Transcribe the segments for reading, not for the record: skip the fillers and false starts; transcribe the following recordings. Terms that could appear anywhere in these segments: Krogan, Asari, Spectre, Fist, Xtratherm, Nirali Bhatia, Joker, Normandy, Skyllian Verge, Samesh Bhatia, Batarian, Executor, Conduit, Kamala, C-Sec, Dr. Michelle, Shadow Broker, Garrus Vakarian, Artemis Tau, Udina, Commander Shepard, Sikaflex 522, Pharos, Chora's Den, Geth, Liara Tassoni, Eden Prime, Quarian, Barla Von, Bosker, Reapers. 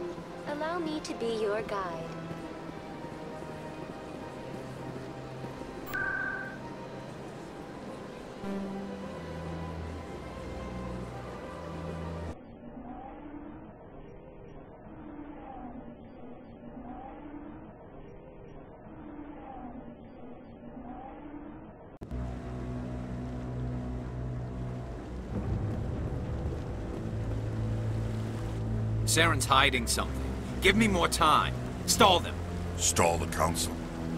Welcome. Allow me to be your guide. Saren's hiding something. Give me more time. Stall them. Stall the Council?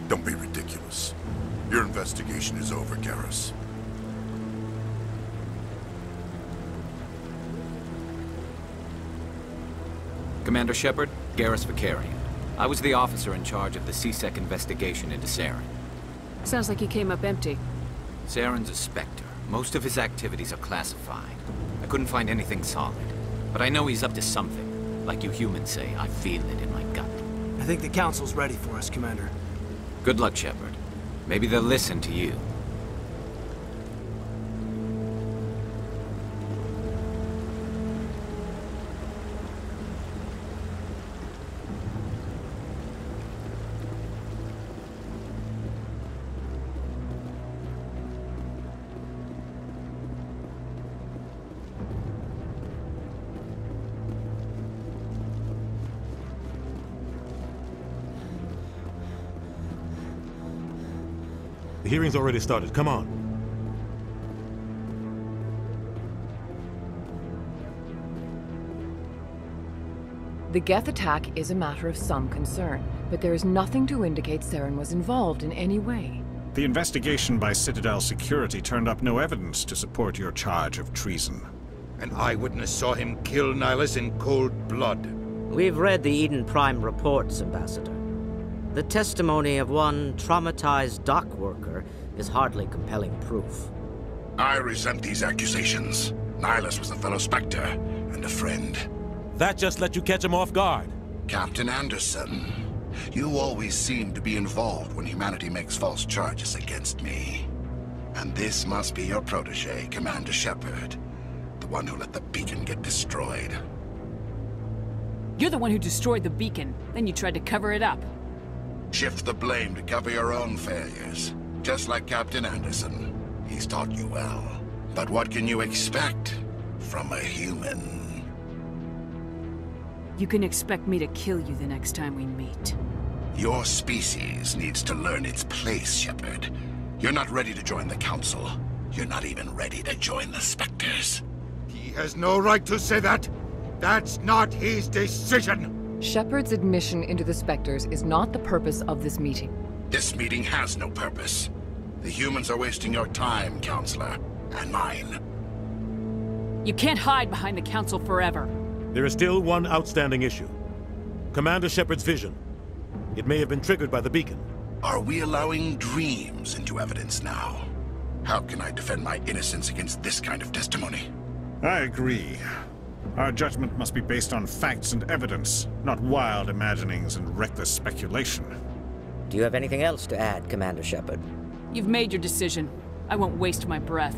Don't be ridiculous. Your investigation is over, Garrus. Commander Shepard, Garrus Vakarian. I was the officer in charge of the C-Sec investigation into Saren. Sounds like you came up empty. Saren's a Spectre. Most of his activities are classified. I couldn't find anything solid. But I know he's up to something. Like you humans say, I feel it in my gut. I think the Council's ready for us, Commander. Good luck, Shepard. Maybe they'll listen to you. The hearing's already started. Come on. The Geth attack is a matter of some concern, but there is nothing to indicate Saren was involved in any way. The investigation by Citadel Security turned up no evidence to support your charge of treason. An eyewitness saw him kill Nihilus in cold blood. We've read the Eden Prime reports, Ambassador. The testimony of one traumatized dock worker is hardly compelling proof. I resent these accusations. Nihilus was a fellow Spectre and a friend. That just let you catch him off guard. Captain Anderson, you always seem to be involved when humanity makes false charges against me. And this must be your protege, Commander Shepard. The one who let the beacon get destroyed. You're the one who destroyed the beacon. Then you tried to cover it up. Shift the blame to cover your own failures. Just like Captain Anderson. He's taught you well. But what can you expect from a human? You can expect me to kill you the next time we meet. Your species needs to learn its place, Shepard. You're not ready to join the Council. You're not even ready to join the Spectres. He has no right to say that! That's not his decision! Shepard's admission into the Spectres is not the purpose of this meeting. This meeting has no purpose. The humans are wasting your time, Counselor, and mine. You can't hide behind the Council forever. There is still one outstanding issue. Commander Shepard's vision. It may have been triggered by the beacon. Are we allowing dreams into evidence now? How can I defend my innocence against this kind of testimony? I agree. Our judgment must be based on facts and evidence, not wild imaginings and reckless speculation. Do you have anything else to add, Commander Shepard? You've made your decision. I won't waste my breath.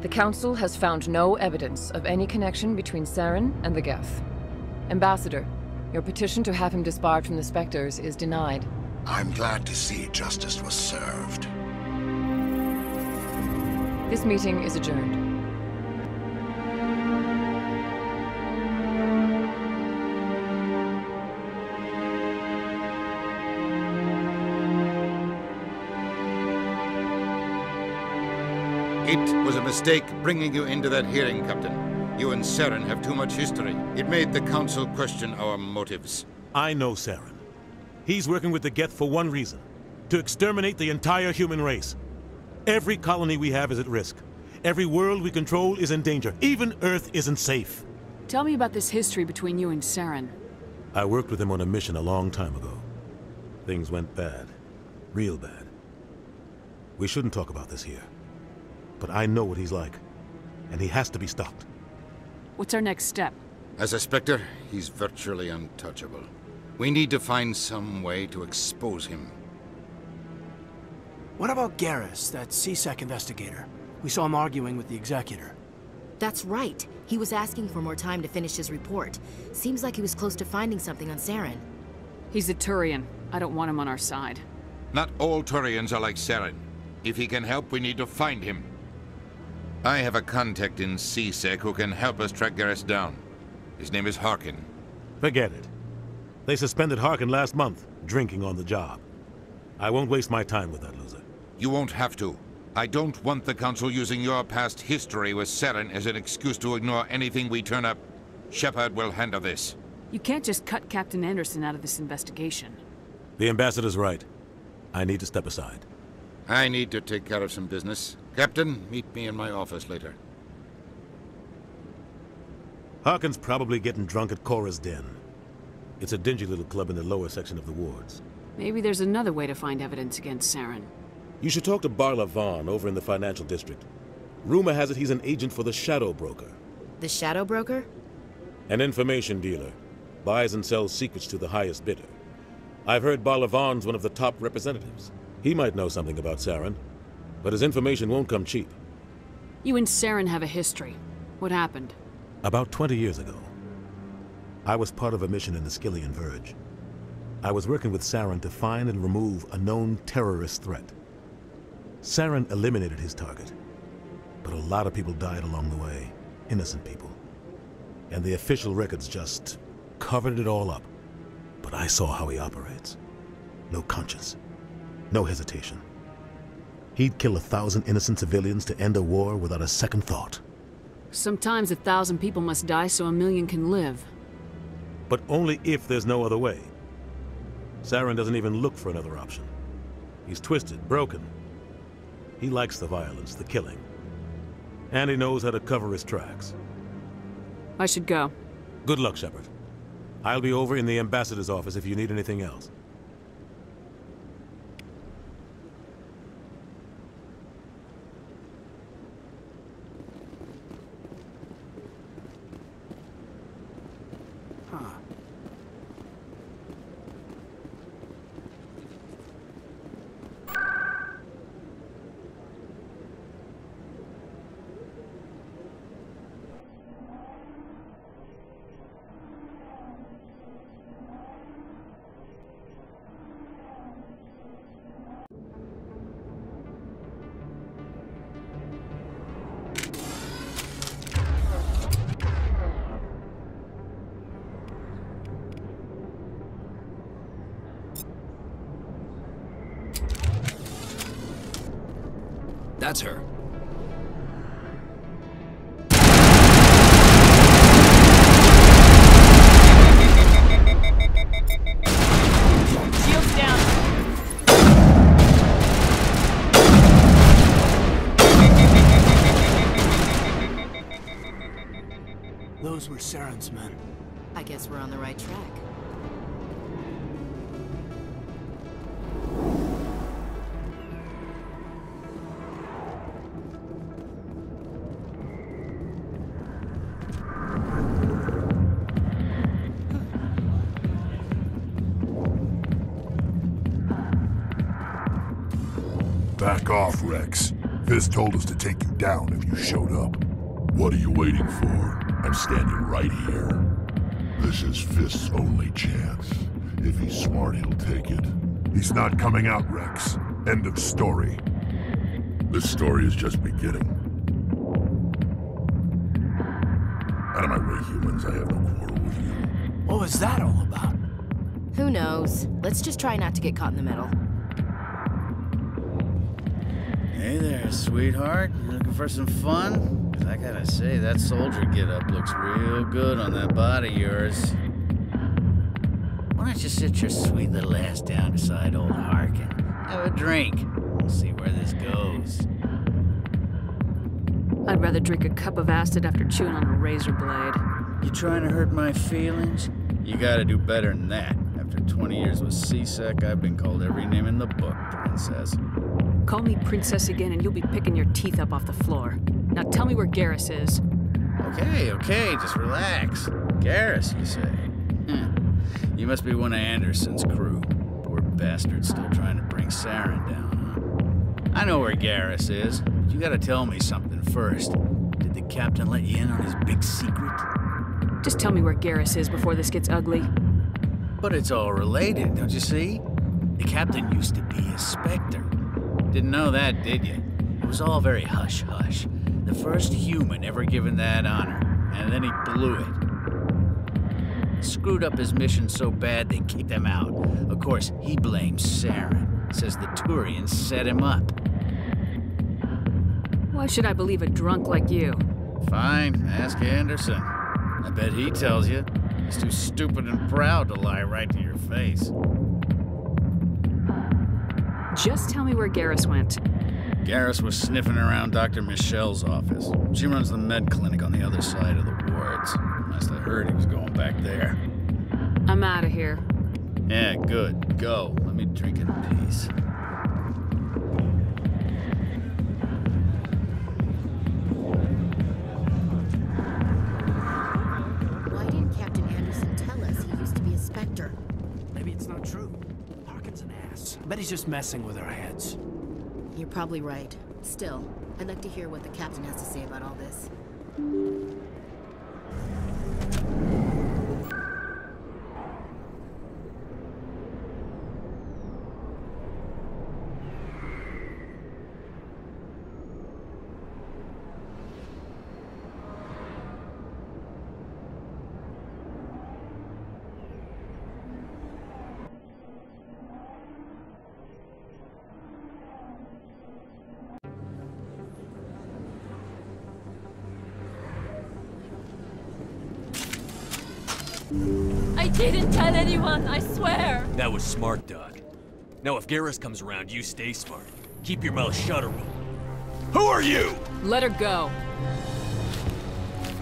The Council has found no evidence of any connection between Saren and the Geth. Ambassador, your petition to have him disbarred from the Spectres is denied. I'm glad to see justice was served. This meeting is adjourned. It was a mistake bringing you into that hearing, Captain. You and Saren have too much history. It made the Council question our motives. I know Saren. He's working with the Geth for one reason. To exterminate the entire human race. Every colony we have is at risk. Every world we control is in danger. Even Earth isn't safe. Tell me about this history between you and Saren. I worked with him on a mission a long time ago. Things went bad. Real bad. We shouldn't talk about this here. But I know what he's like. And he has to be stopped. What's our next step? As a Spectre, he's virtually untouchable. We need to find some way to expose him. What about Garrus, that C-Sec investigator? We saw him arguing with the Executor. That's right. He was asking for more time to finish his report. Seems like he was close to finding something on Saren. He's a Turian. I don't want him on our side. Not all Turians are like Saren. If he can help, we need to find him. I have a contact in C-Sec who can help us track Garrus down. His name is Harkin. Forget it. They suspended Harkin last month, drinking on the job. I won't waste my time with that loser. You won't have to. I don't want the Council using your past history with Saren as an excuse to ignore anything we turn up. Shepard will handle this. You can't just cut Captain Anderson out of this investigation. The Ambassador's right. I need to step aside. I need to take care of some business. Captain, meet me in my office later. Harkin's probably getting drunk at Chora's Den. It's a dingy little club in the lower section of the wards. Maybe there's another way to find evidence against Saren. You should talk to Barla Von over in the financial district. Rumor has it he's an agent for the Shadow Broker. The Shadow Broker? An information dealer. Buys and sells secrets to the highest bidder. I've heard Barla Von's one of the top representatives. He might know something about Saren, but his information won't come cheap. You and Saren have a history. What happened? About 20 years ago, I was part of a mission in the Skyllian Verge. I was working with Saren to find and remove a known terrorist threat. Saren eliminated his target, but a lot of people died along the way, innocent people. And the official records just covered it all up. But I saw how he operates. No conscience, no hesitation. He'd kill 1,000 innocent civilians to end a war without a second thought. Sometimes 1,000 people must die so 1,000,000 can live. But only if there's no other way. Saren doesn't even look for another option. He's twisted, broken. He likes the violence, the killing. And he knows how to cover his tracks. I should go. Good luck, Shepard. I'll be over in the Ambassador's office if you need anything else. That's her. Shields down. Those were Saren's men. I guess we're on the right track. Back off, Wrex. Fist told us to take you down if you showed up. What are you waiting for? I'm standing right here. This is Fist's only chance. If he's smart, he'll take it. He's not coming out, Wrex. End of story. This story is just beginning. Out of my way, humans. I have no quarrel with you. What was that all about? Who knows? Let's just try not to get caught in the middle. Hey there, sweetheart. You looking for some fun? 'Cause I gotta say, that soldier get-up looks real good on that body of yours. Why don't you sit your sweet little ass down beside old Harkin? Have a drink. We'll see where this goes. I'd rather drink a cup of acid after chewing on a razor blade. You trying to hurt my feelings? You gotta do better than that. After 20 years with C-Sec, I've been called every name in the book, princess. Call me princess again and you'll be picking your teeth up off the floor. Now tell me where Garrus is. Okay, okay, just relax. Garrus, you say? You must be one of Anderson's crew. Poor bastard still trying to bring Saren down, huh? I know where Garrus is, but you gotta tell me something first. Did the captain let you in on his big secret? Just tell me where Garrus is before this gets ugly. But it's all related, don't you see? The captain used to be a Spectre. Didn't know that, did you? It was all very hush-hush. The first human ever given that honor, and then he blew it. Screwed up his mission so bad they kicked him out. Of course, he blames Saren. Says the Turian set him up. Why should I believe a drunk like you? Fine, ask Anderson. I bet he tells you. He's too stupid and proud to lie right to your face. Just tell me where Garrus went. Garrus was sniffing around Dr. Michelle's office. She runs the med clinic on the other side of the wards. Must have heard he was going back there. I'm out of here. Yeah, good. Go. Let me drink in peace. Why didn't Captain Anderson tell us he used to be a Spectre? Maybe it's not true. Harkin's an ass. I bet he's just messing with our heads. You're probably right. Still, I'd like to hear what the captain has to say about all this. I swear! That was smart, Doc. Now if Garrus comes around, you stay smart. Keep your mouth shut or we'll... Who are you?! Let her go.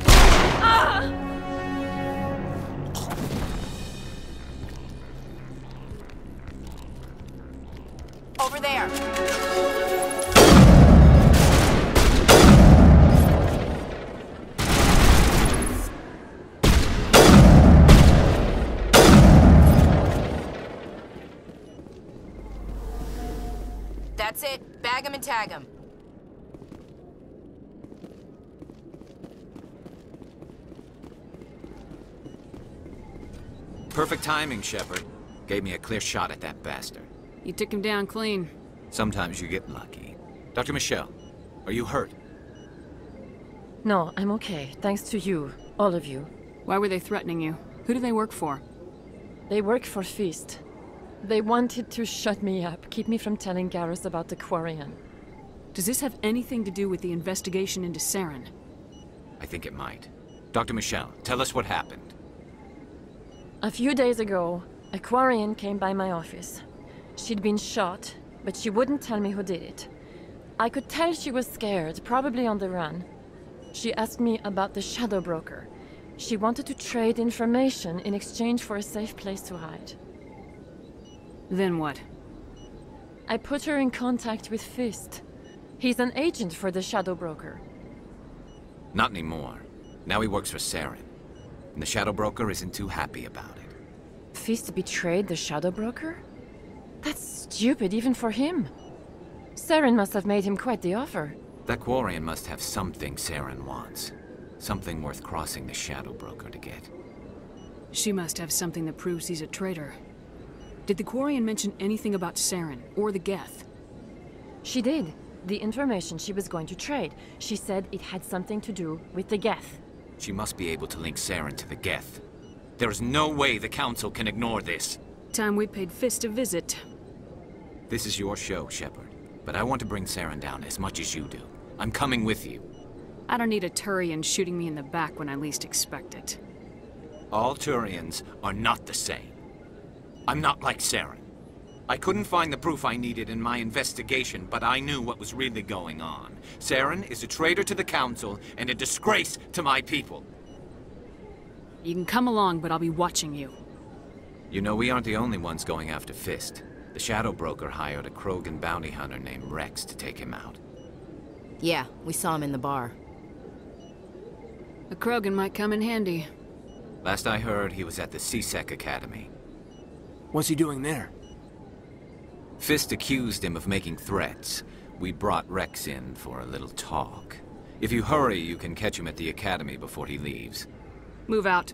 Ah! Over there! That's it. Bag him and tag him. Perfect timing, Shepard. Gave me a clear shot at that bastard. You took him down clean. Sometimes you get lucky. Dr. Michelle, are you hurt? No, I'm okay. Thanks to you. All of you. Why were they threatening you? Who do they work for? They work for Fist. They wanted to shut me up, keep me from telling Garrus about the Quarian. Does this have anything to do with the investigation into Saren? I think it might. Dr. Michelle, tell us what happened. A few days ago, a Quarian came by my office. She'd been shot, but she wouldn't tell me who did it. I could tell she was scared, probably on the run. She asked me about the Shadow Broker. She wanted to trade information in exchange for a safe place to hide. Then what? I put her in contact with Fist. He's an agent for the Shadow Broker. Not anymore. Now he works for Saren. And the Shadow Broker isn't too happy about it. Fist betrayed the Shadow Broker? That's stupid even for him. Saren must have made him quite the offer. That Quarian must have something Saren wants. Something worth crossing the Shadow Broker to get. She must have something that proves he's a traitor. Did the Quarian mention anything about Saren, or the Geth? She did. The information she was going to trade. She said it had something to do with the Geth. She must be able to link Saren to the Geth. There is no way the Council can ignore this. Time we paid Fist a visit. This is your show, Shepard. But I want to bring Saren down as much as you do. I'm coming with you. I don't need a Turian shooting me in the back when I least expect it. All Turians are not the same. I'm not like Saren. I couldn't find the proof I needed in my investigation, but I knew what was really going on. Saren is a traitor to the Council and a disgrace to my people. You can come along, but I'll be watching you. You know, we aren't the only ones going after Fist. The Shadow Broker hired a Krogan bounty hunter named Wrex to take him out. Yeah, we saw him in the bar. A Krogan might come in handy. Last I heard, he was at the C-Sec Academy. What's he doing there? Fist accused him of making threats. We brought Wrex in for a little talk. If you hurry, you can catch him at the academy before he leaves. Move out.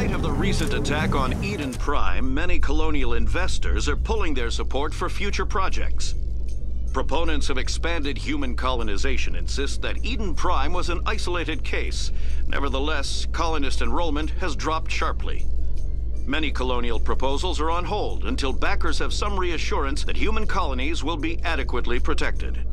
In the recent attack on Eden Prime, many colonial investors are pulling their support for future projects. Proponents of expanded human colonization insist that Eden Prime was an isolated case. Nevertheless, colonist enrollment has dropped sharply. Many colonial proposals are on hold until backers have some reassurance that human colonies will be adequately protected.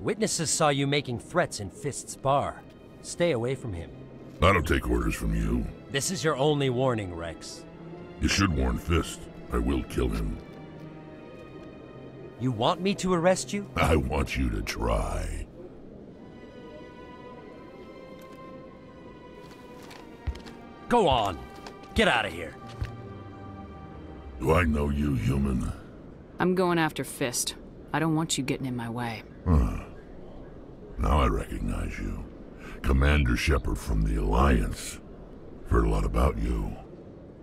Witnesses saw you making threats in Fist's bar. Stay away from him. I don't take orders from you. This is your only warning, Wrex. You should warn Fist. I will kill him. You want me to arrest you? I want you to try. Go on. Get out of here. Do I know you, human? I'm going after Fist. I don't want you getting in my way. Now I recognize you. Commander Shepard from the Alliance. Heard a lot about you.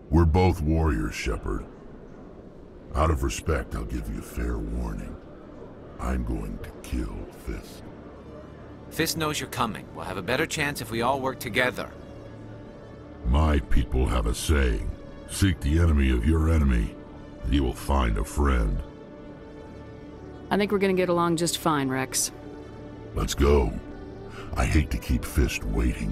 We're both warriors, Shepard. Out of respect, I'll give you fair warning. I'm going to kill Fist. Fist knows you're coming. We'll have a better chance if we all work together. My people have a saying. Seek the enemy of your enemy, and you will find a friend. I think we're gonna get along just fine, Wrex. Let's go. I hate to keep Fist waiting.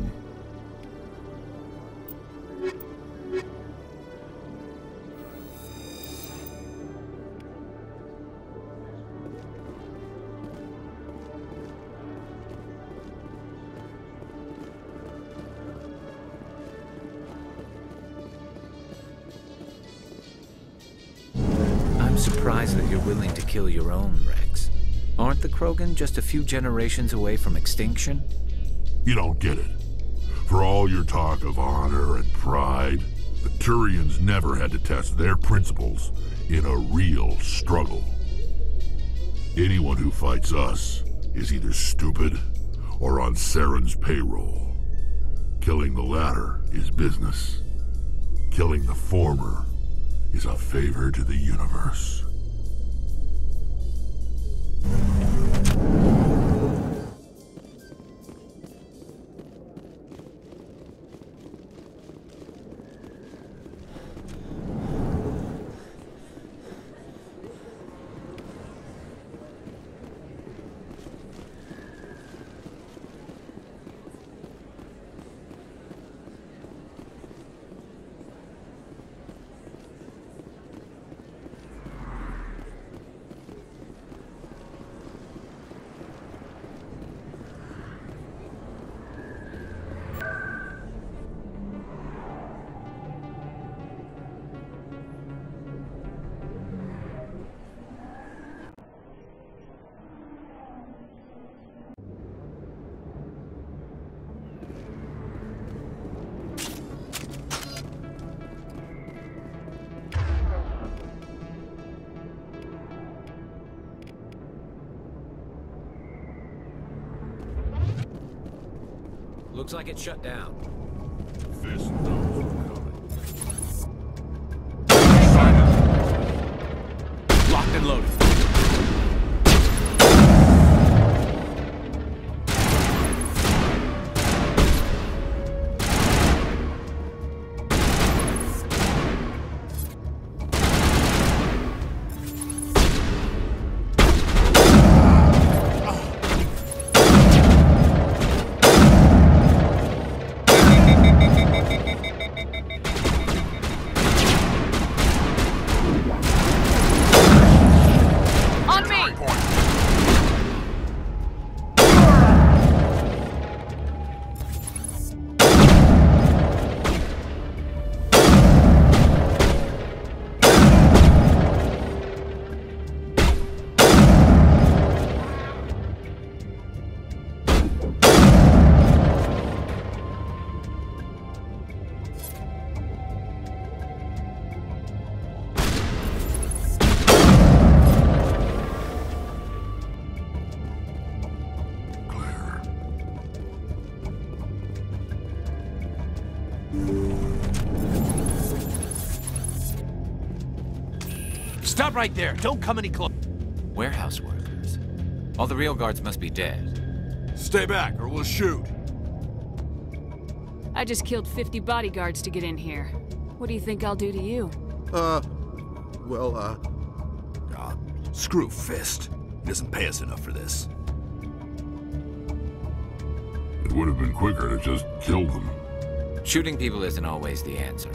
I'm surprised that you're willing to kill your own, Wrex. Aren't the Krogan just a few generations away from extinction? You don't get it. For all your talk of honor and pride, the Turians never had to test their principles in a real struggle. Anyone who fights us is either stupid or on Saren's payroll. Killing the latter is business. Killing the former is a favor to the universe. Looks like it's shut down. Fist knows we're coming. Locked and loaded. Stop right there! Don't come any closer. Warehouse workers? All the real guards must be dead. Stay back, or we'll shoot. I just killed 50 bodyguards to get in here. What do you think I'll do to you? Screw Fist. He doesn't pay us enough for this. It would have been quicker to just kill them. Shooting people isn't always the answer.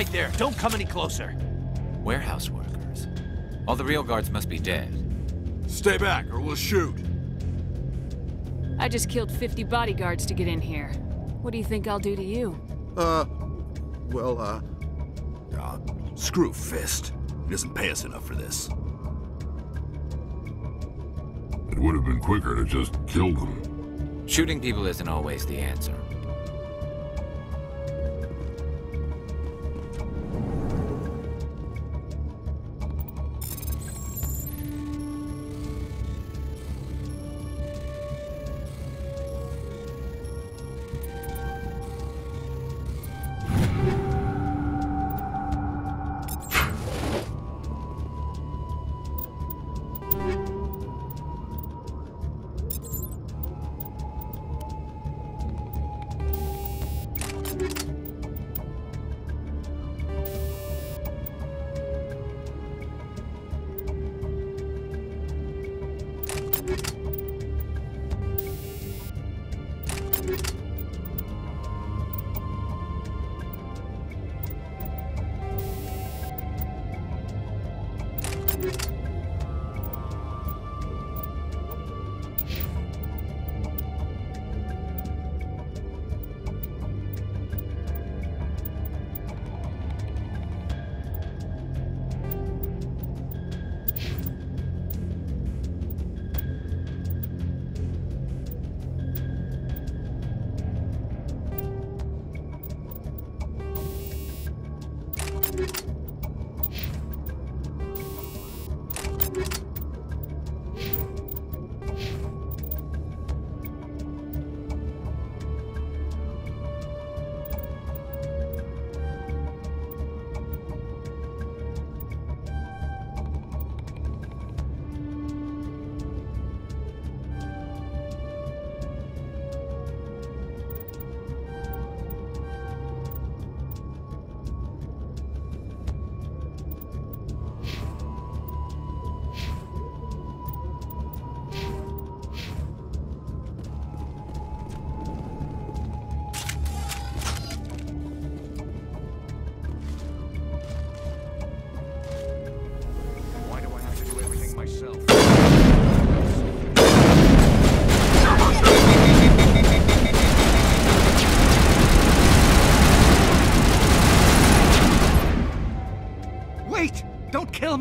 Right there. Don't come any closer. Warehouse workers. All the real guards must be dead. Stay back, or we'll shoot. I just killed 50 bodyguards to get in here. What do you think I'll do to you? Screw Fist. He doesn't pay us enough for this. It would have been quicker to just kill them. Shooting people isn't always the answer.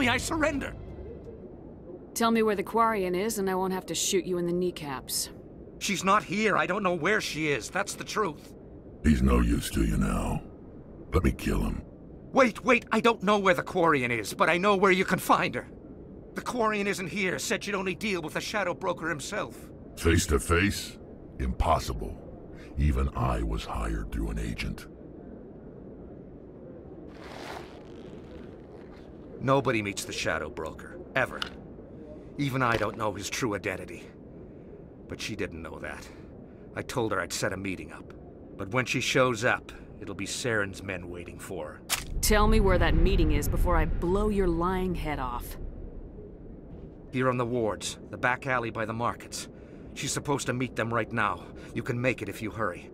me I surrender. Tell me where the Quarian is, and I won't have to shoot you in the kneecaps. She's not here. I don't know where she is. That's the truth. He's no use to you now. Let me kill him. Wait, wait. I don't know where the Quarian is, but I know where you can find her. The Quarian isn't here. Said she'd only deal with the Shadow Broker himself. Face to face? Impossible. Even I was hired through an agent. Nobody meets the Shadow Broker, ever. Even I don't know his true identity. But she didn't know that. I told her I'd set a meeting up. But when she shows up, it'll be Saren's men waiting for her. Tell me where that meeting is before I blow your lying head off. Here on the wards, the back alley by the markets. She's supposed to meet them right now. You can make it if you hurry.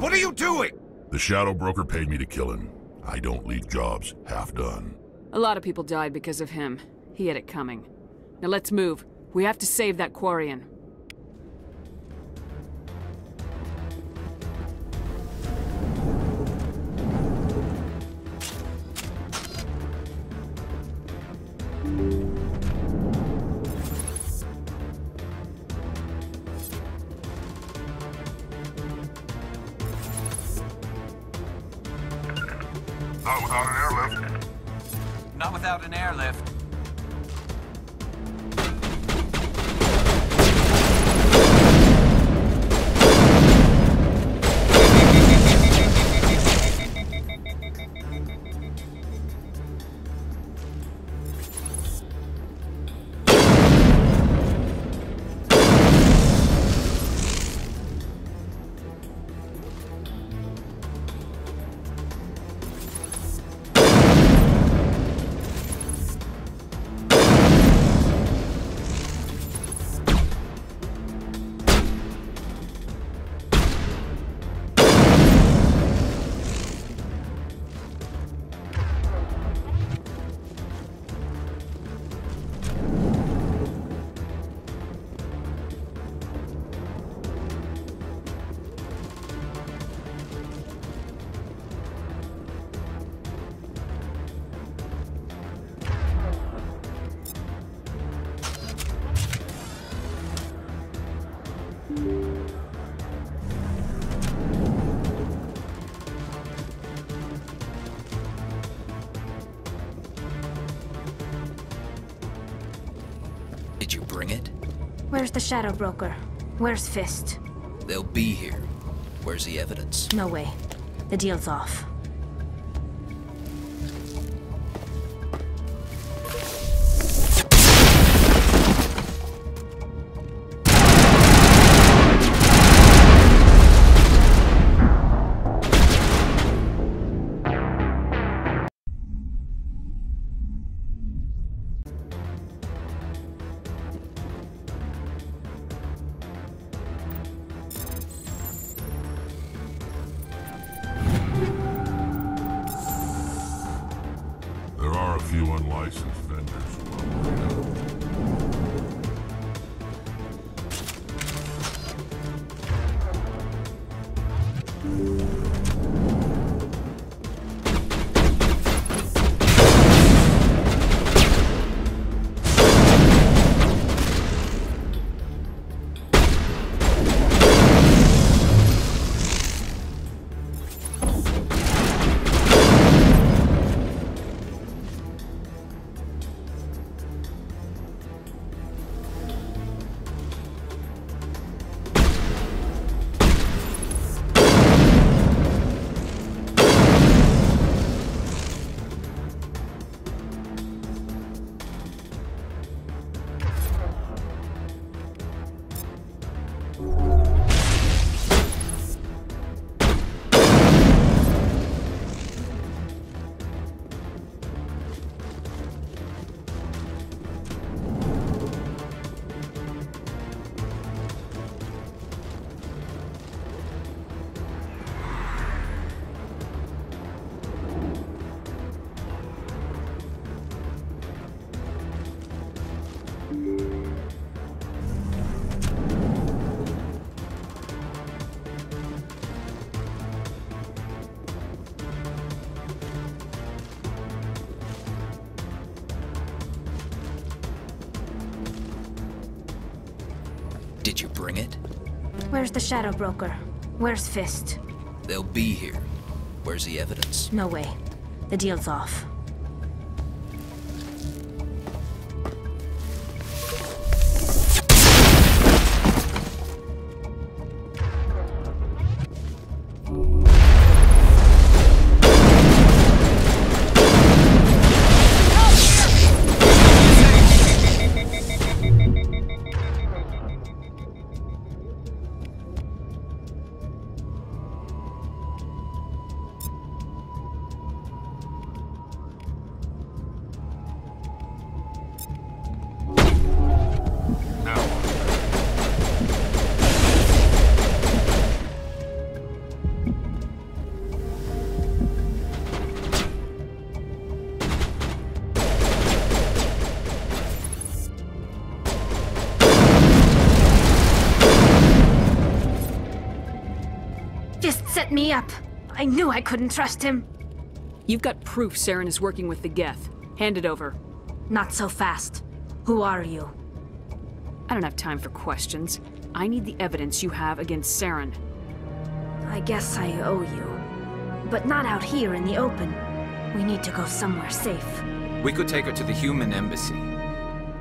What are you doing? The Shadow Broker paid me to kill him. I don't leave jobs half done. A lot of people died because of him. He had it coming. Now let's move. We have to save that Quarian. Not without an airlift. Not without an airlift. Did you bring it? Where's the Shadow Broker? Where's Fist? They'll be here. Where's the evidence? No way. The deal's off. Did you bring it? Where's the Shadow Broker? Where's Fist? They'll be here. Where's the evidence? No way. The deal's off. Me up. I knew I couldn't trust him. You've got proof Saren is working with the Geth. Hand it over. Not so fast. Who are you? I don't have time for questions. I need the evidence you have against Saren. I guess I owe you. But not out here in the open. We need to go somewhere safe. We could take her to the human embassy.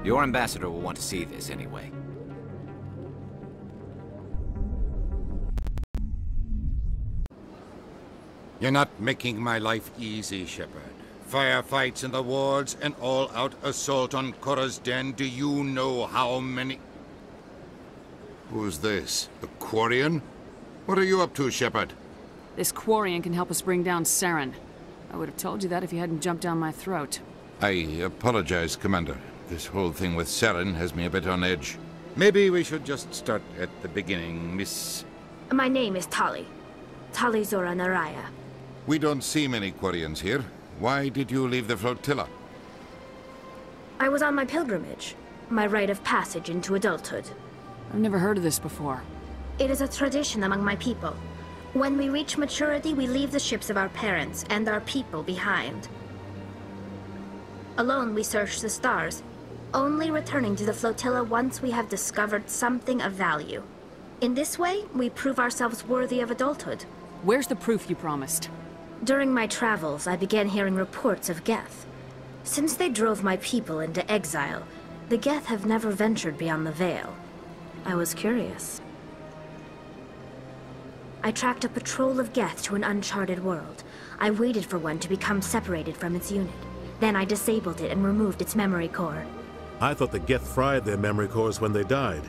Your ambassador will want to see this anyway. You're not making my life easy, Shepard. Firefights in the wards, an all-out assault on Chora's Den. Do you know how many? Who's this? The Quarian? What are you up to, Shepard? This Quarian can help us bring down Saren. I would have told you that if you hadn't jumped down my throat. I apologize, Commander. This whole thing with Saren has me a bit on edge. Maybe we should just start at the beginning, Miss... My name is Tali. Tali'Zorah nar Rayya. We don't see many Quarians here. Why did you leave the flotilla? I was on my pilgrimage, my rite of passage into adulthood. I've never heard of this before. It is a tradition among my people. When we reach maturity, we leave the ships of our parents and our people behind. Alone we search the stars, only returning to the flotilla once we have discovered something of value. In this way, we prove ourselves worthy of adulthood. Where's the proof you promised? During my travels, I began hearing reports of Geth. Since they drove my people into exile, the Geth have never ventured beyond the Veil. I was curious. I tracked a patrol of Geth to an uncharted world. I waited for one to become separated from its unit. Then I disabled it and removed its memory core. I thought the Geth fried their memory cores when they died.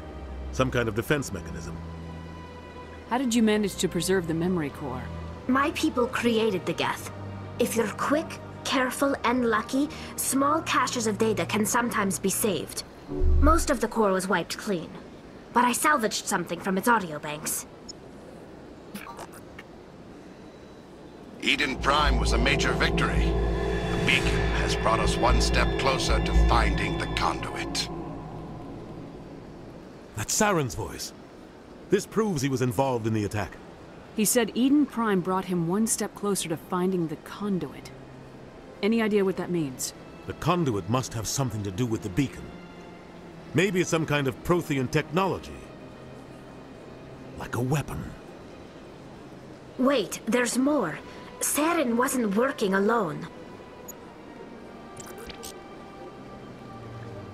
Some kind of defense mechanism. How did you manage to preserve the memory core? My people created the Geth. If you're quick, careful, and lucky, small caches of data can sometimes be saved. Most of the core was wiped clean, but I salvaged something from its audio banks. Eden Prime was a major victory. The beacon has brought us one step closer to finding the Conduit. That's Saren's voice. This proves he was involved in the attack. He said Eden Prime brought him one step closer to finding the Conduit. Any idea what that means? The Conduit must have something to do with the beacon. Maybe it's some kind of Prothean technology. Like a weapon. Wait, there's more. Saren wasn't working alone.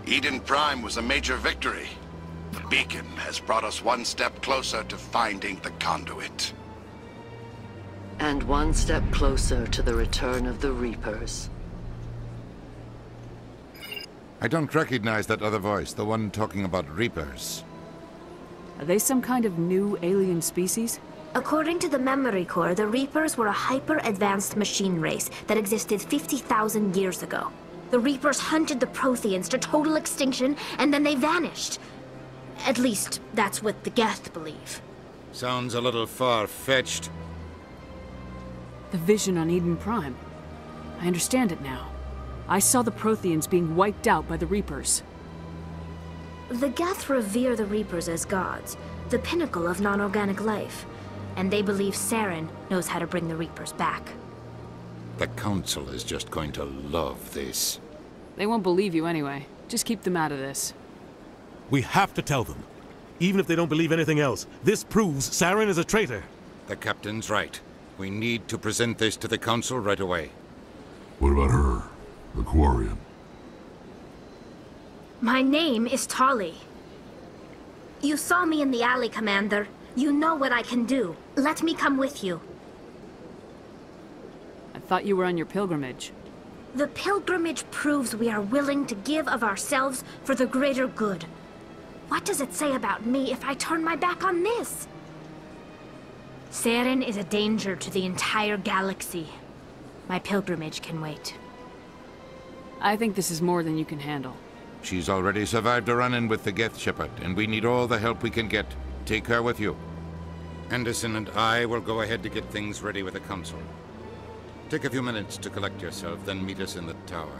Eden Prime was a major victory. The beacon has brought us one step closer to finding the Conduit. And one step closer to the return of the Reapers. I don't recognize that other voice, the one talking about Reapers. Are they some kind of new alien species? According to the memory core, the Reapers were a hyper-advanced machine race that existed 50,000 years ago. The Reapers hunted the Protheans to total extinction, and then they vanished. At least, that's what the Geth believe. Sounds a little far-fetched. The vision on Eden Prime. I understand it now. I saw the Protheans being wiped out by the Reapers. The Geth revere the Reapers as gods, the pinnacle of non-organic life. And they believe Saren knows how to bring the Reapers back. The Council is just going to love this. They won't believe you anyway. Just keep them out of this. We have to tell them. even if they don't believe anything else. This proves Saren is a traitor. The captain's right. We need to present this to the council right away. What about her, the Quarian? My name is Tali. You saw me in the alley, Commander. You know what I can do. Let me come with you. I thought you were on your pilgrimage. The pilgrimage proves we are willing to give of ourselves for the greater good. What does it say about me if I turn my back on this? Saren is a danger to the entire galaxy. My pilgrimage can wait. I think this is more than you can handle. She's already survived a run-in with the Geth, Shepard, and we need all the help we can get. Take her with you. Anderson and I will go ahead to get things ready with the Council. Take a few minutes to collect yourself, then meet us in the tower.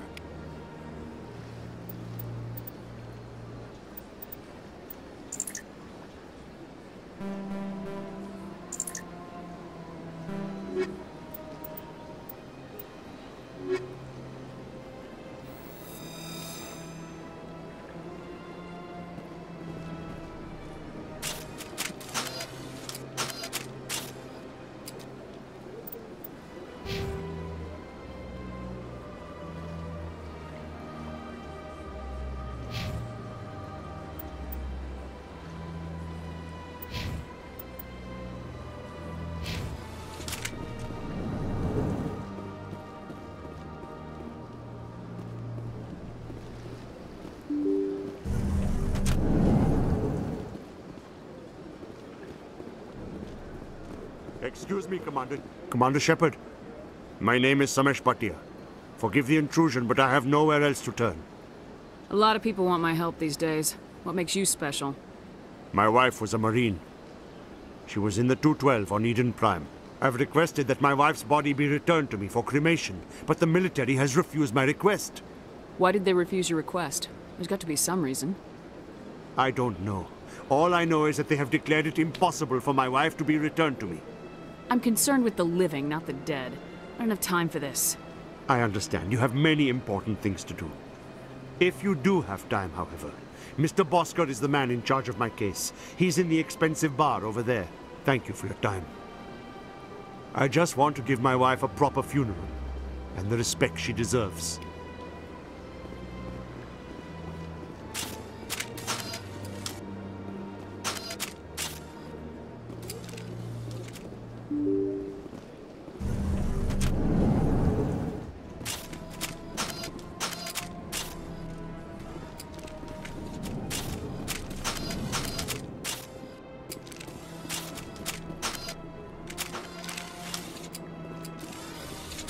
Excuse me, Commander. Commander Shepard, my name is Samesh Bhatia. Forgive the intrusion, but I have nowhere else to turn. A lot of people want my help these days. What makes you special? My wife was a Marine. She was in the 212 on Eden Prime. I've requested that my wife's body be returned to me for cremation, but the military has refused my request. Why did they refuse your request? There's got to be some reason. I don't know. All I know is that they have declared it impossible for my wife to be returned to me. I'm concerned with the living, not the dead. I don't have time for this. I understand. You have many important things to do. If you do have time, however, Mr. Bosker is the man in charge of my case. He's in the expensive bar over there. Thank you for your time. I just want to give my wife a proper funeral and the respect she deserves.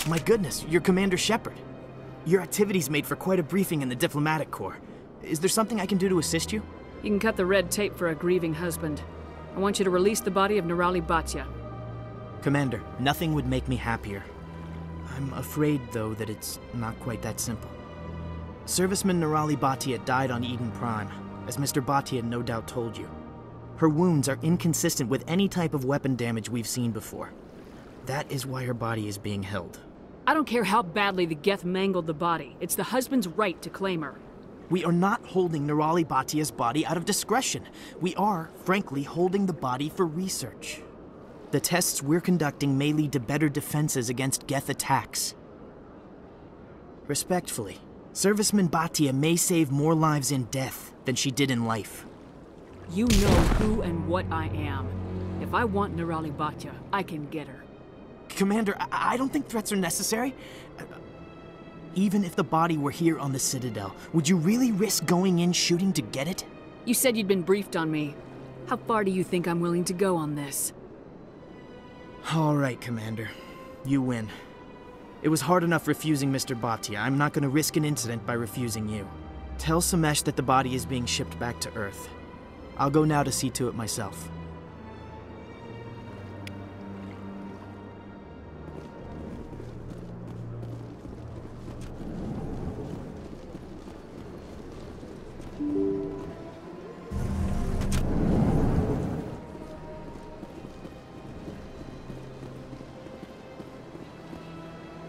My goodness, you're Commander Shepard. Your activities made for quite a briefing in the diplomatic corps. Is there something I can do to assist you? You can cut the red tape for a grieving husband. I want you to release the body of Nirali Bhatia. Commander, nothing would make me happier. I'm afraid, though, that it's not quite that simple. Serviceman Nirali Bhatia died on Eden Prime, as Mr. Bhatia no doubt told you. Her wounds are inconsistent with any type of weapon damage we've seen before. That is why her body is being held. I don't care how badly the Geth mangled the body. It's the husband's right to claim her. We are not holding Nirali Bhatia's body out of discretion. We are, frankly, holding the body for research. The tests we're conducting may lead to better defenses against Geth attacks. Respectfully, Serviceman Bhatia may save more lives in death than she did in life. You know who and what I am. If I want Nirali Bhatia, I can get her. Commander, I don't think threats are necessary. Even if the body were here on the Citadel, would you really risk going in shooting to get it? You said you'd been briefed on me. How far do you think I'm willing to go on this? All right, Commander. You win. It was hard enough refusing Mr. Bhatia. I'm not going to risk an incident by refusing you. Tell Samesh that the body is being shipped back to Earth. I'll go now to see to it myself.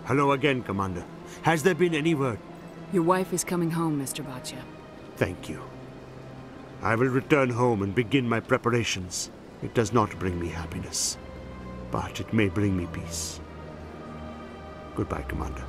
Hello again, Commander. Has there been any word? Your wife is coming home, Mr. Bhatia. Thank you. I will return home and begin my preparations. It does not bring me happiness, but it may bring me peace. Goodbye, Commander.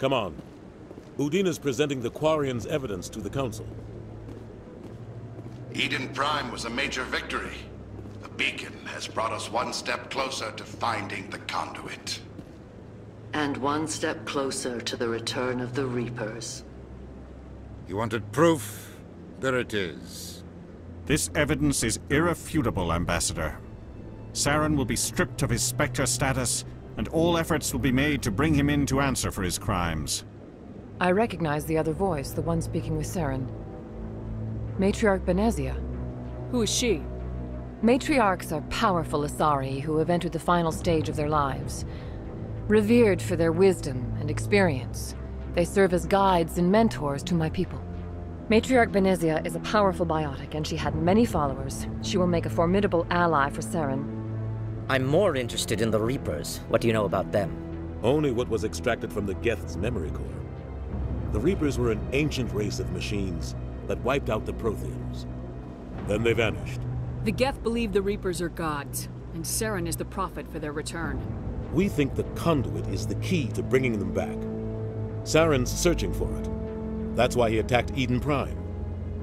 Come on. Udina's presenting the Quarian's evidence to the Council. Eden Prime was a major victory. The beacon has brought us one step closer to finding the Conduit. And one step closer to the return of the Reapers. You wanted proof? There it is. This evidence is irrefutable, Ambassador. Saren will be stripped of his Spectre status, and all efforts will be made to bring him in to answer for his crimes. I recognize the other voice, the one speaking with Saren. Matriarch Benezia. Who is she? Matriarchs are powerful Asari who have entered the final stage of their lives. Revered for their wisdom and experience, they serve as guides and mentors to my people. Matriarch Benezia is a powerful biotic, and she had many followers. She will make a formidable ally for Saren. I'm more interested in the Reapers. What do you know about them? Only what was extracted from the Geth's memory core. The Reapers were an ancient race of machines that wiped out the Protheans. Then they vanished. The Geth believe the Reapers are gods, and Saren is the prophet for their return. We think the Conduit is the key to bringing them back. Saren's searching for it. That's why he attacked Eden Prime.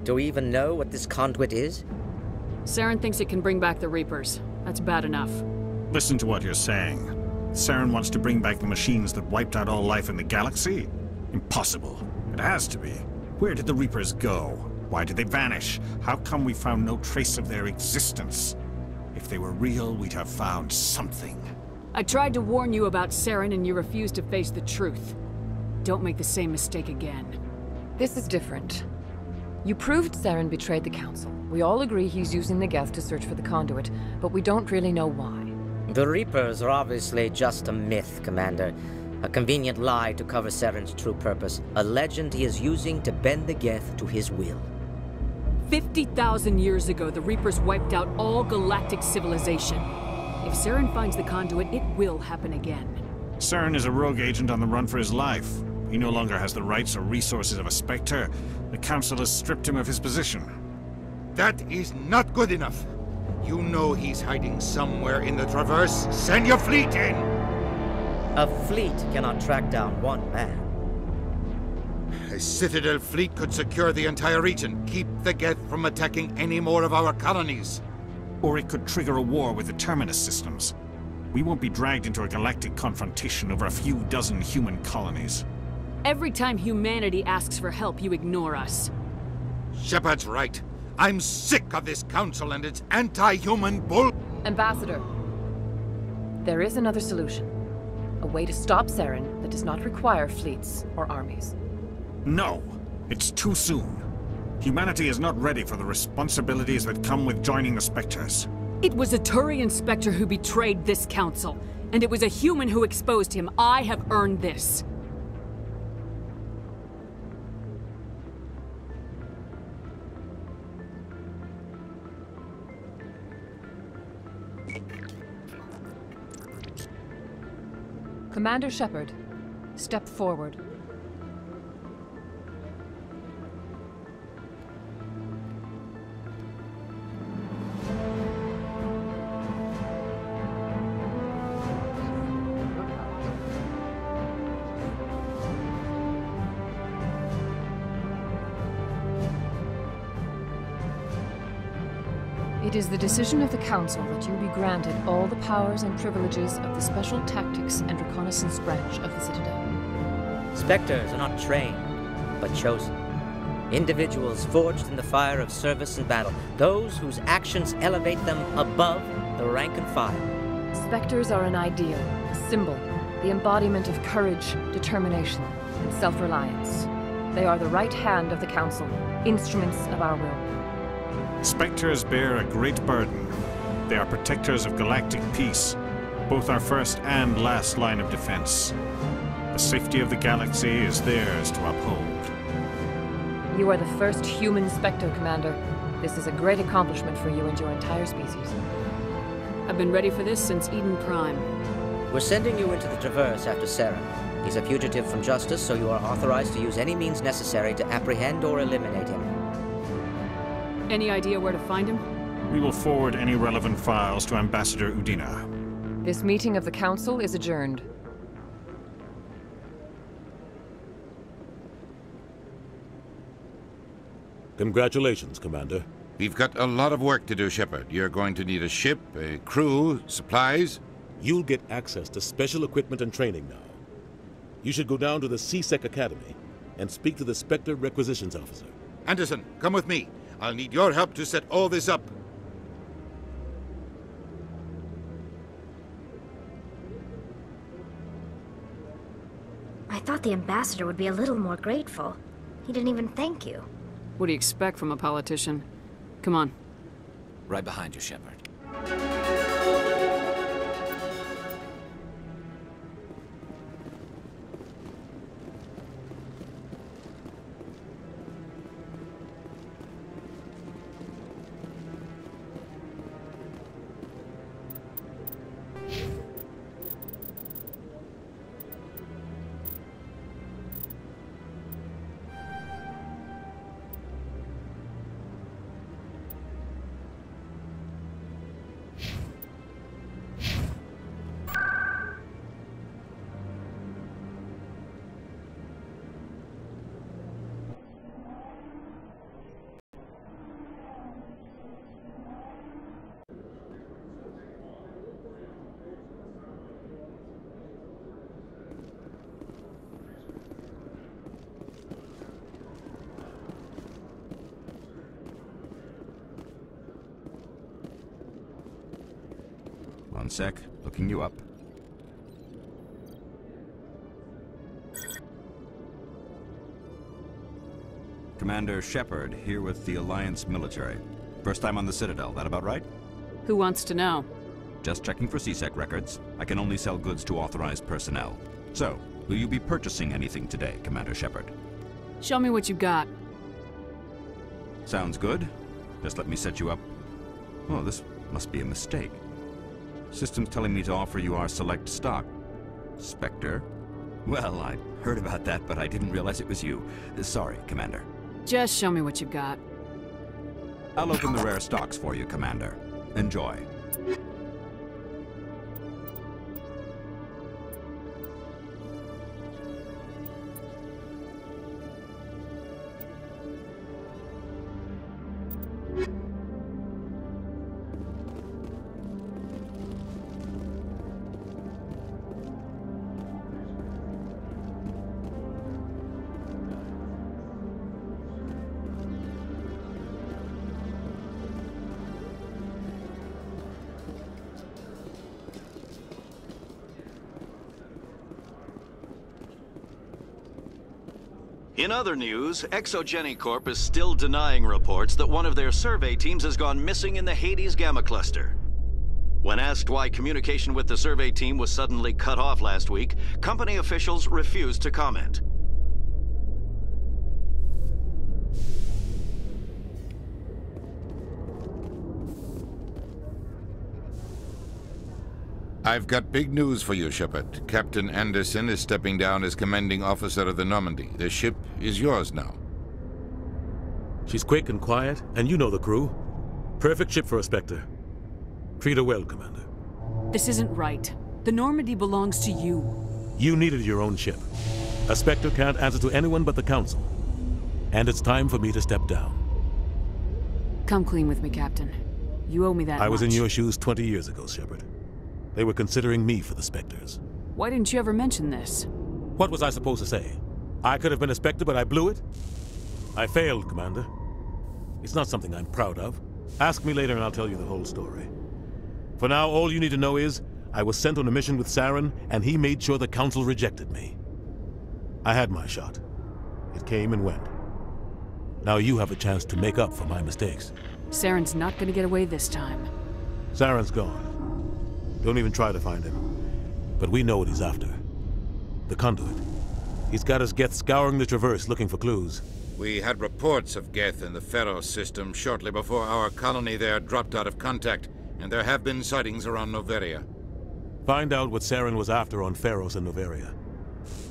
Do we even know what this Conduit is? Saren thinks it can bring back the Reapers. That's bad enough. Listen to what you're saying. Saren wants to bring back the machines that wiped out all life in the galaxy? Impossible. It has to be. Where did the Reapers go? Why did they vanish? How come we found no trace of their existence? If they were real, we'd have found something. I tried to warn you about Saren, and you refused to face the truth. Don't make the same mistake again. This is different. You proved Saren betrayed the Council. We all agree he's using the Geth to search for the Conduit, but we don't really know why. The Reapers are obviously just a myth, Commander. A convenient lie to cover Saren's true purpose. A legend he is using to bend the Geth to his will. 50,000 years ago, the Reapers wiped out all galactic civilization. If Saren finds the Conduit, it will happen again. Saren is a rogue agent on the run for his life. He no longer has the rights or resources of a Spectre. The Council has stripped him of his position. That is not good enough. You know he's hiding somewhere in the Traverse. Send your fleet in! A fleet cannot track down one man. A Citadel fleet could secure the entire region, keep the Geth from attacking any more of our colonies. Or it could trigger a war with the Terminus systems. We won't be dragged into a galactic confrontation over a few dozen human colonies. Every time humanity asks for help, you ignore us. Shepard's right. I'm sick of this Council and its anti-human bull— Ambassador, there is another solution. A way to stop Saren that does not require fleets or armies. No! It's too soon. Humanity is not ready for the responsibilities that come with joining the Spectres. It was a Turian Spectre who betrayed this Council, and it was a human who exposed him. I have earned this. Commander Shepard, step forward. It is the decision of the Council that you be granted all the powers and privileges of the Special Tactics and Reconnaissance Branch of the Citadel. Spectres are not trained, but chosen. Individuals forged in the fire of service and battle. Those whose actions elevate them above the rank and file. Spectres are an ideal, a symbol, the embodiment of courage, determination, and self-reliance. They are the right hand of the Council, instruments of our will. Spectres bear a great burden. They are protectors of galactic peace, both our first and last line of defense. The safety of the galaxy is theirs to uphold. You are the first human Spectre, Commander. This is a great accomplishment for you and your entire species. I've been ready for this since Eden Prime. We're sending you into the Traverse after Saren. He's a fugitive from justice, so you are authorized to use any means necessary to apprehend or eliminate him. Any idea where to find him? We will forward any relevant files to Ambassador Udina. This meeting of the Council is adjourned. Congratulations, Commander. We've got a lot of work to do, Shepard. You're going to need a ship, a crew, supplies. You'll get access to special equipment and training now. You should go down to the C-Sec Academy and speak to the Spectre Requisitions Officer. Anderson, come with me. I'll need your help to set all this up. I thought the ambassador would be a little more grateful. He didn't even thank you. What do you expect from a politician? Come on. Right behind you, Shepard. Sec, looking you up. Commander Shepard, here with the Alliance military. First time on the Citadel, that about right? Who wants to know? Just checking for C-Sec records. I can only sell goods to authorized personnel. So, will you be purchasing anything today, Commander Shepard? Show me what you've got. Sounds good. Just let me set you up. Oh, this must be a mistake. System's telling me to offer you our select stock. Spectre? Well, I heard about that, but I didn't realize it was you. Sorry, Commander. Just show me what you've got. I'll open the rare stocks for you, Commander. Enjoy. In other news, ExoGenicorp is still denying reports that one of their survey teams has gone missing in the Hades Gamma Cluster. When asked why communication with the survey team was suddenly cut off last week, company officials refused to comment. I've got big news for you, Shepard. Captain Anderson is stepping down as commanding officer of the Normandy. The ship is yours now. She's quick and quiet, and you know the crew. Perfect ship for a Spectre. Treat her well, Commander. This isn't right. The Normandy belongs to you. You needed your own ship. A Spectre can't answer to anyone but the Council. And it's time for me to step down. Come clean with me, Captain. You owe me that much. I was in your shoes 20 years ago, Shepard. They were considering me for the Spectres. Why didn't you ever mention this? What was I supposed to say? I could have been a Spectre, but I blew it? I failed, Commander. It's not something I'm proud of. Ask me later and I'll tell you the whole story. For now, all you need to know is, I was sent on a mission with Saren, and he made sure the Council rejected me. I had my shot. It came and went. Now you have a chance to make up for my mistakes. Saren's not going to get away this time. Saren's gone. Don't even try to find him. But we know what he's after. The Conduit. He's got his Geth scouring the Traverse looking for clues. We had reports of Geth in the Pharos system shortly before our colony there dropped out of contact, and there have been sightings around Noveria. Find out what Saren was after on Pharos and Noveria.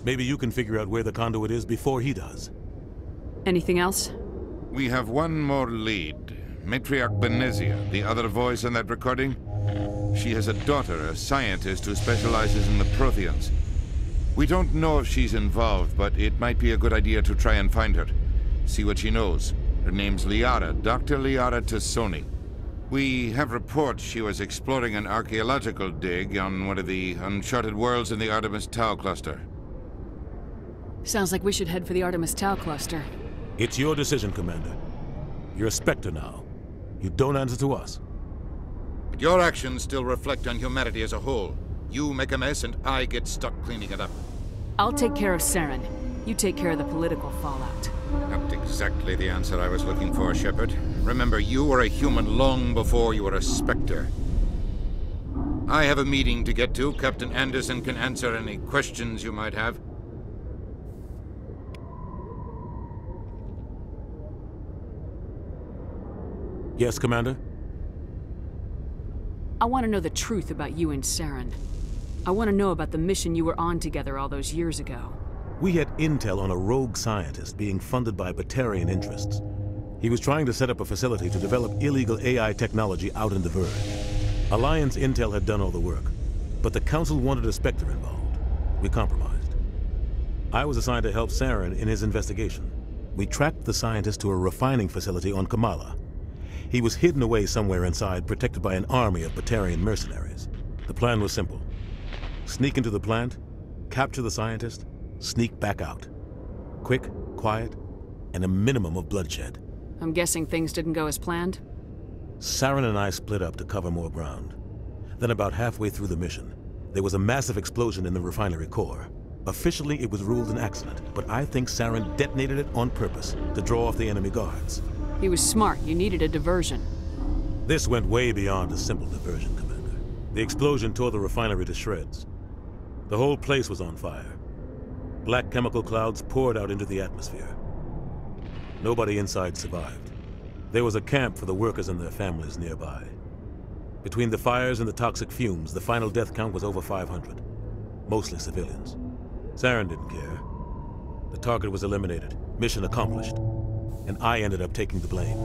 Maybe you can figure out where the Conduit is before he does. Anything else? We have one more lead. Matriarch Benezia, the other voice in that recording. She has a daughter, a scientist who specializes in the Protheans. We don't know if she's involved, but it might be a good idea to try and find her. See what she knows. Her name's Liara, Dr. Liara Tassoni. We have reports she was exploring an archaeological dig on one of the uncharted worlds in the Artemis Tau cluster. Sounds like we should head for the Artemis Tau cluster. It's your decision, Commander. You're a Spectre now. You don't answer to us. But your actions still reflect on humanity as a whole. You make a mess and I get stuck cleaning it up. I'll take care of Saren. You take care of the political fallout. Not exactly the answer I was looking for, Shepard. Remember, you were a human long before you were a Spectre. I have a meeting to get to. Captain Anderson can answer any questions you might have. Yes, Commander? I want to know the truth about you and Saren. I want to know about the mission you were on together all those years ago. We had intel on a rogue scientist being funded by Batarian interests. He was trying to set up a facility to develop illegal AI technology out in the Verge. Alliance intel had done all the work, but the Council wanted a Spectre involved. We compromised. I was assigned to help Saren in his investigation. We tracked the scientist to a refining facility on Kamala. He was hidden away somewhere inside, protected by an army of Batarian mercenaries. The plan was simple. Sneak into the plant, capture the scientist, sneak back out. Quick, quiet, and a minimum of bloodshed. I'm guessing things didn't go as planned? Saren and I split up to cover more ground. Then about halfway through the mission, there was a massive explosion in the refinery core. Officially, it was ruled an accident, but I think Saren detonated it on purpose to draw off the enemy guards. He was smart. You needed a diversion. This went way beyond a simple diversion, Commander. The explosion tore the refinery to shreds. The whole place was on fire. Black chemical clouds poured out into the atmosphere. Nobody inside survived. There was a camp for the workers and their families nearby. Between the fires and the toxic fumes, the final death count was over 500. Mostly civilians. Saren didn't care. The target was eliminated. Mission accomplished. And I ended up taking the blame.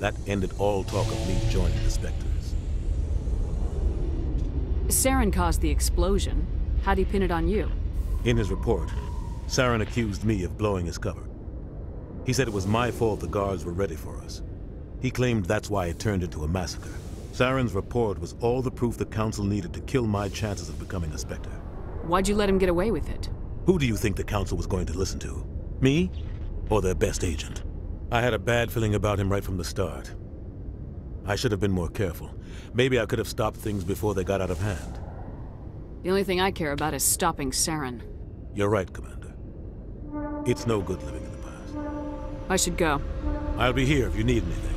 That ended all talk of me joining the Spectres. Saren caused the explosion. How'd he pin it on you? In his report, Saren accused me of blowing his cover. He said it was my fault the guards were ready for us. He claimed that's why it turned into a massacre. Saren's report was all the proof the Council needed to kill my chances of becoming a Spectre. Why'd you let him get away with it? Who do you think the Council was going to listen to? Me? Or their best agent. I had a bad feeling about him right from the start. I should have been more careful. Maybe I could have stopped things before they got out of hand. The only thing I care about is stopping Saren. You're right, Commander. It's no good living in the past. I should go. I'll be here if you need anything.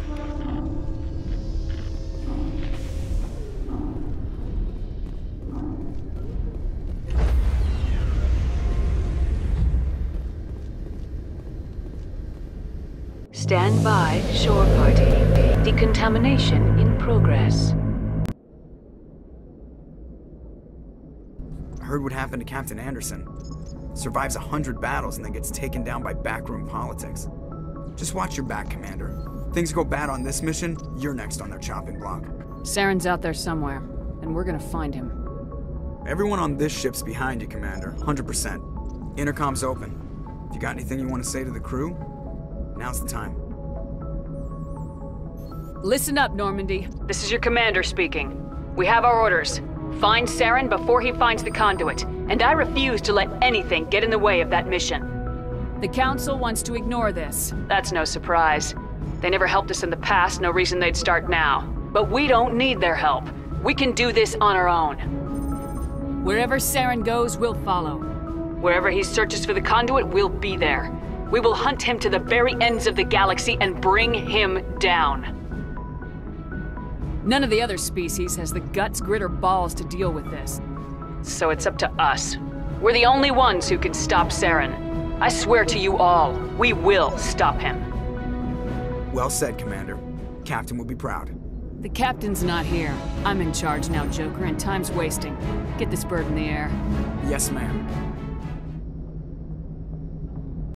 Stand by, shore party. Decontamination in progress. Heard what happened to Captain Anderson. Survives 100 battles and then gets taken down by backroom politics. Just watch your back, Commander. Things go bad on this mission, you're next on their chopping block. Saren's out there somewhere, and we're gonna find him. Everyone on this ship's behind you, Commander, 100%. Intercom's open. If you got anything you want to say to the crew, now's the time. Listen up, Normandy. This is your commander speaking. We have our orders. Find Saren before he finds the Conduit, and I refuse to let anything get in the way of that mission. The Council wants to ignore this. That's no surprise. They never helped us in the past, no reason they'd start now. But we don't need their help. We can do this on our own. Wherever Saren goes, we'll follow. Wherever he searches for the Conduit, we'll be there. We will hunt him to the very ends of the galaxy and bring him down. None of the other species has the guts, grit, or balls to deal with this. So it's up to us. We're the only ones who can stop Saren. I swear to you all, we will stop him. Well said, Commander. Captain will be proud. The Captain's not here. I'm in charge now, Joker, and time's wasting. Get this bird in the air. Yes, ma'am.